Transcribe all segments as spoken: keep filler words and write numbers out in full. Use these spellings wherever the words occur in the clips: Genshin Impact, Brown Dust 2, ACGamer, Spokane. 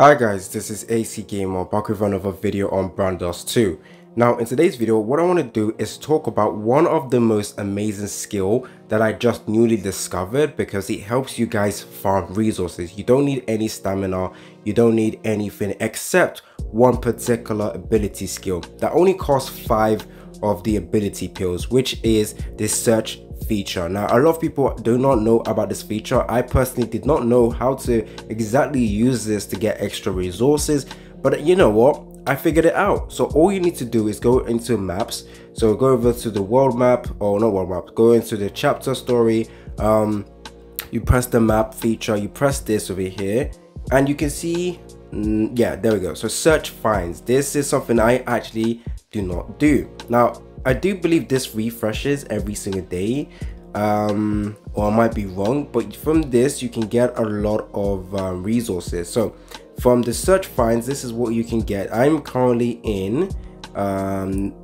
Hi guys, this is ACGamer back with another video on Brown Dust two. Now in today's video, what I want to do is talk about one of the most amazing skill that I just newly discovered because it helps you guys farm resources. You don't need any stamina, you don't need anything except one particular ability skill that only costs five of the ability pills, which is the search feature. Now a lot of people do not know about this feature. I personally did not know how to exactly use this to get extra resources, but you know what, I figured it out. So all you need to do is go into maps, so go over to the world map, or not world map, go into the chapter story, um you press the map feature, you press this over here, and you can see, mm, yeah, there we go. So search finds, this is something I actually do not do. Now I do believe this refreshes every single day, um or I might be wrong, but from this you can get a lot of uh, resources. So from the search finds, this is what you can get. I'm currently in, um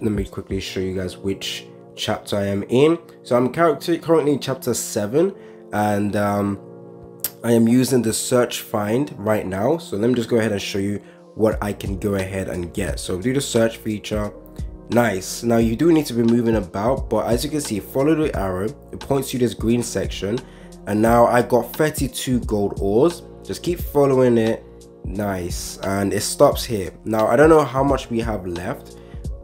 let me quickly show you guys which chapter I am in. So I'm currently in chapter seven, and um I am using the search find right now. So let me just go ahead and show you what I can go ahead and get. So do the search feature. Nice. Now you do need to be moving about, but as you can see, follow the arrow, it points to this green section, and now I got thirty-two gold ores. Just keep following it. Nice. And it stops here. Now I don't know how much we have left,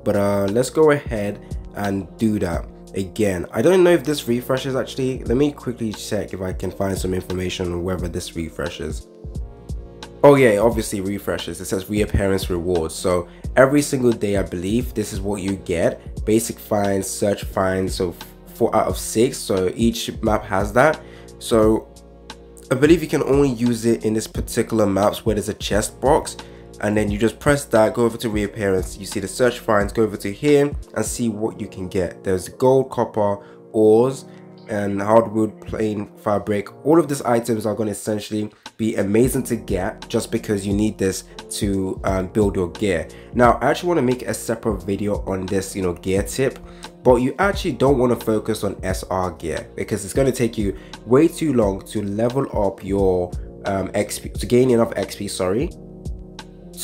but uh let's go ahead and do that again. I don't know if this refreshes actually. Let me quickly check if I can find some information on whether this refreshes. Oh yeah, it obviously refreshes. It says reappearance rewards. So every single day, I believe, this is what you get: basic finds, search finds. So four out of six. So each map has that. So I believe you can only use it in this particular maps where there's a chest box, and then you just press that. Go over to reappearance. You see the search finds. Go over to here and see what you can get. There's gold, copper, ores, and hardwood, plain fabric. All of these items are going to essentially be amazing to get just because you need this to um, build your gear. Now I actually want to make a separate video on this, you know, gear tip, but you actually don't want to focus on S R gear because it's going to take you way too long to level up your um, X P, to gain enough X P, sorry,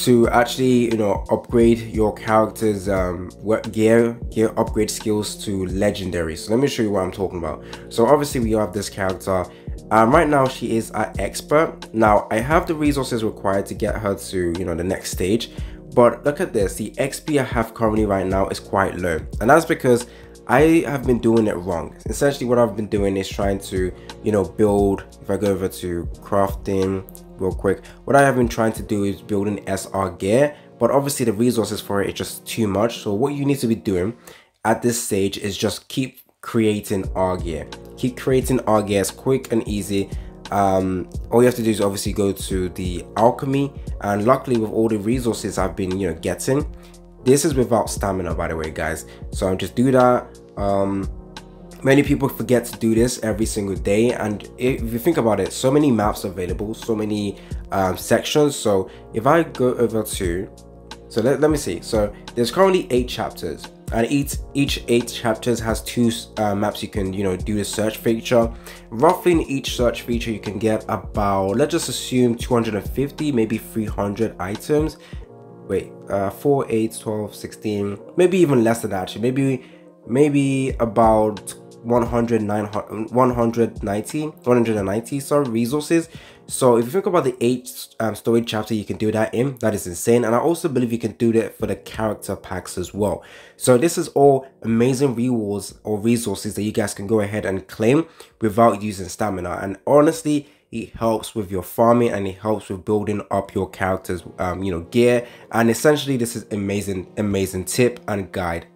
to actually, you know, upgrade your character's um gear gear upgrade skills to legendary. So let me show you what I'm talking about. So obviously we have this character, um right now she is our expert. Now I have the resources required to get her to, you know, the next stage, but look at this, the X P I have currently right now is quite low, and that's because I have been doing it wrong. Essentially what I've been doing is trying to, you know, build, if I go over to crafting real quick, what I have been trying to do is build an S R gear, but obviously the resources for it is just too much. So what you need to be doing at this stage is just keep creating R gear, keep creating R gear as quick and easy. Um all you have to do is obviously go to the alchemy, and luckily with all the resources I've been, you know, getting, this is without stamina, by the way, guys, so just do that. Um many people forget to do this every single day, and if you think about it, so many maps available, so many um sections. So if I go over to, so let, let me see, so there's currently eight chapters, and each each eight chapters has two uh, maps. You can, you know, do the search feature. Roughly in each search feature you can get about, let's just assume two hundred fifty, maybe three hundred items. Wait, uh four, eight, twelve, sixteen, maybe even less than that actually, maybe maybe about one hundred, nine hundred, one ninety, one ninety, sorry, resources. So if you think about the eight um, story chapter you can do that in, that is insane. And I also believe you can do that for the character packs as well. So this is all amazing rewards or resources that you guys can go ahead and claim without using stamina, and honestly it helps with your farming, and it helps with building up your character's um, you know, gear. And essentially this is amazing, amazing tip and guide.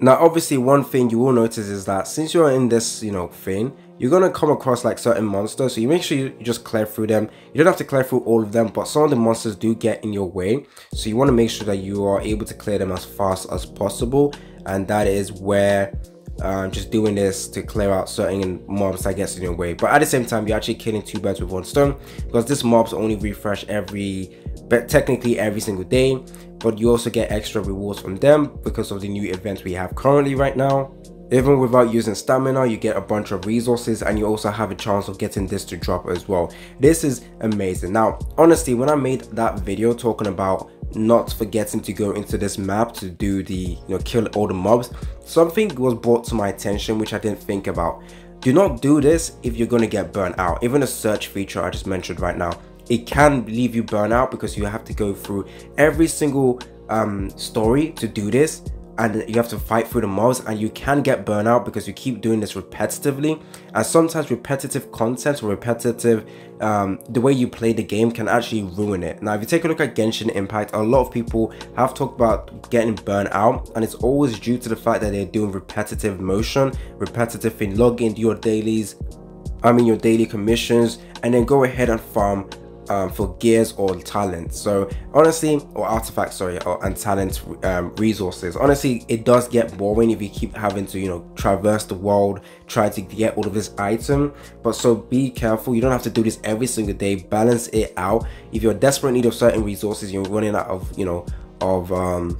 Now obviously one thing you will notice is that since you're in this, you know, thing, you're going to come across like certain monsters, so you make sure you just clear through them. You don't have to clear through all of them, but some of the monsters do get in your way, so you want to make sure that you are able to clear them as fast as possible. And that is where um just doing this to clear out certain mobs that gets in your way, but at the same time you're actually killing two birds with one stone, because this mobs only refresh every, but technically every single day, but you also get extra rewards from them because of the new events we have currently right now. Even without using stamina, you get a bunch of resources and you also have a chance of getting this to drop as well. This is amazing. Now, honestly, when I made that video talking about not forgetting to go into this map to do the, you know, kill all the mobs, something was brought to my attention which I didn't think about. Do not do this if you're going to get burnt out. Even the search feature I just mentioned right now, it can leave you burnt out because you have to go through every single um, story to do this, and you have to fight through the mobs, and you can get burnt out because you keep doing this repetitively. And sometimes repetitive concepts or repetitive um the way you play the game can actually ruin it. Now, if you take a look at Genshin Impact, a lot of people have talked about getting burnt out, and it's always due to the fact that they're doing repetitive motion, repetitive thing. Log into your dailies, I mean your daily commissions, and then go ahead and farm Um, for gears or talent. So honestly, or artifacts, sorry, or, and talent um, resources. Honestly, it does get boring if you keep having to, you know, traverse the world, try to get all of this item. But so be careful. You don't have to do this every single day. Balance it out. If you're desperate in need of certain resources, you're running out of, you know, of um,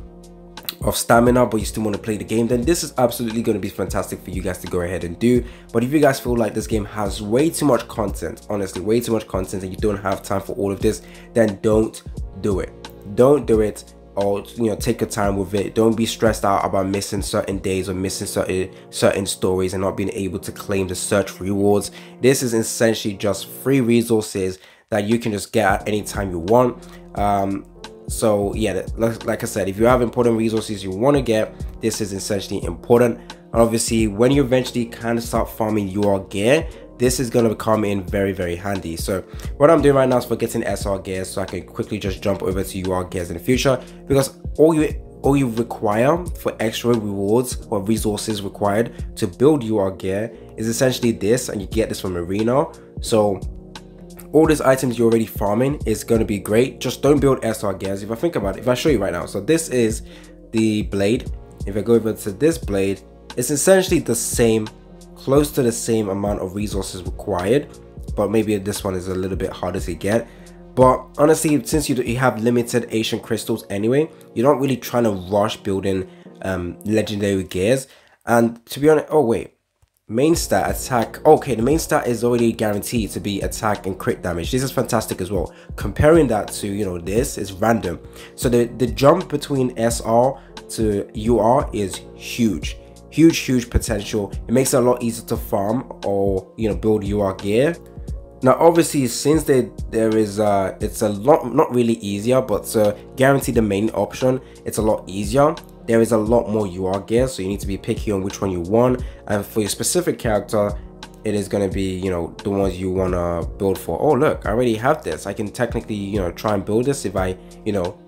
of stamina, but you still want to play the game, then this is absolutely going to be fantastic for you guys to go ahead and do. But if you guys feel like this game has way too much content, honestly way too much content, and you don't have time for all of this, then don't do it. Don't do it, or, you know, take your time with it. Don't be stressed out about missing certain days or missing certain certain stories and not being able to claim the search rewards. This is essentially just free resources that you can just get at any time you want. um So yeah, like I said, if you have important resources you want to get, this is essentially important. And obviously, when you eventually kind of start farming your gear, this is going to come in very, very handy. So what I'm doing right now is for getting S R gears, so I can quickly just jump over to U R gears in the future, because all you all you require for extra rewards or resources required to build U R gear is essentially this, and you get this from Arena. So all these items you're already farming is going to be great. Just don't build S R gears. If I think about it, if I show you right now, so this is the blade. If I go over to this blade, it's essentially the same, close to the same amount of resources required, but maybe this one is a little bit harder to get. But honestly, since you, do, you have limited ancient crystals anyway, you're not really trying to rush building um, legendary gears. And to be honest, oh wait, main stat attack, okay, the main stat is already guaranteed to be attack and crit damage. This is fantastic as well. Comparing that to, you know, this is random. So the the jump between S R to U R is huge, huge huge potential. It makes it a lot easier to farm or, you know, build U R gear. Now obviously, since they, there is uh it's a lot, not really easier, but to guarantee the main option, it's a lot easier. There is a lot more U R gear, so you need to be picky on which one you want. And for your specific character, it is going to be, you know, the ones you want to build for. Oh look, I already have this. I can technically, you know, try and build this if I, you know,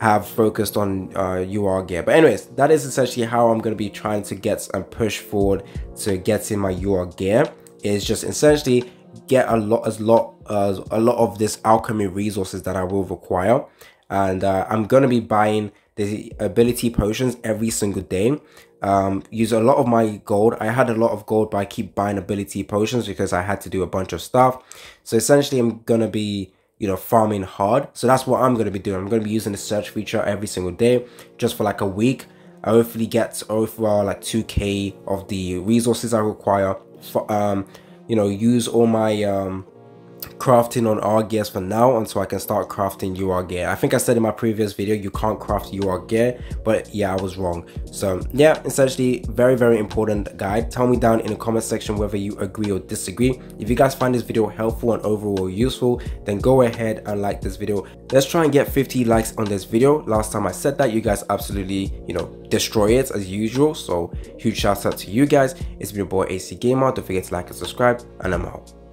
have focused on uh, U R gear. But anyways, that is essentially how I'm going to be trying to get and push forward to getting my U R gear. It's just essentially get a lot, as lot, uh, a lot of this alchemy resources that I will require. And uh, I'm going to be buying the ability potions every single day. Um, use a lot of my gold. I had a lot of gold, but I keep buying ability potions because I had to do a bunch of stuff. So essentially, I'm gonna be, you know, farming hard. So that's what I'm gonna be doing. I'm gonna be using the search feature every single day, just for like a week. I hopefully get overall like two K of the resources I require. For, um, you know, use all my um. crafting on R gears for now until I can start crafting U R gear. I think I said in my previous video you can't craft U R gear, but yeah, I was wrong. So yeah, essentially very very important guide. Tell me down in the comment section whether you agree or disagree. If you guys find this video helpful and overall useful, then go ahead and like this video. Let's try and get fifty likes on this video. Last time I said that, you guys absolutely, you know, destroy it as usual. So huge shout out to you guys. It's been your boy A C Gamer. Don't forget to like and subscribe, and I'm out.